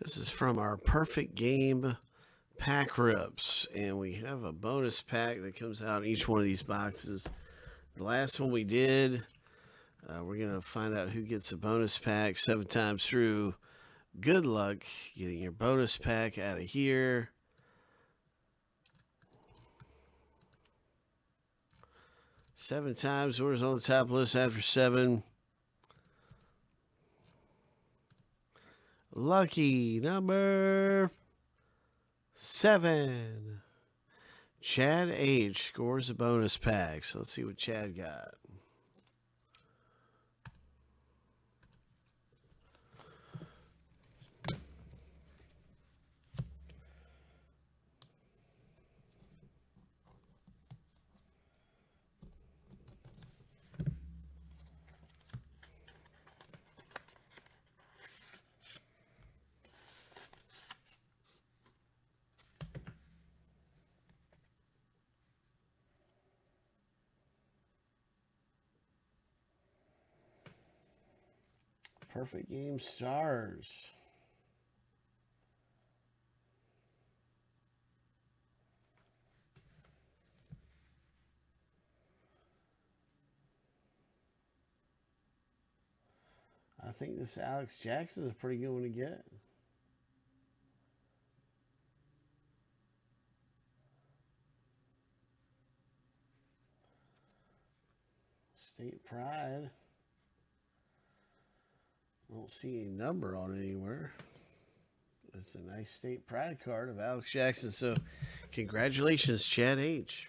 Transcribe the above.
This is from our Perfect Game Pack Rips, and we have a bonus pack that comes out in each one of these boxes. The last one we did, we're going to find out who gets a bonus pack 7 times through. Good luck getting your bonus pack out of here. Seven times, orders on the top list after 7. Lucky number 7. Chad H scores a bonus pack. So let's see what Chad got. Perfect Game Stars. I think this Alex Jackson is a pretty good one to get. State Pride. Don't see a number on it anywhere. It's a nice State Pride card of Alex Jackson. So congratulations, Chad H.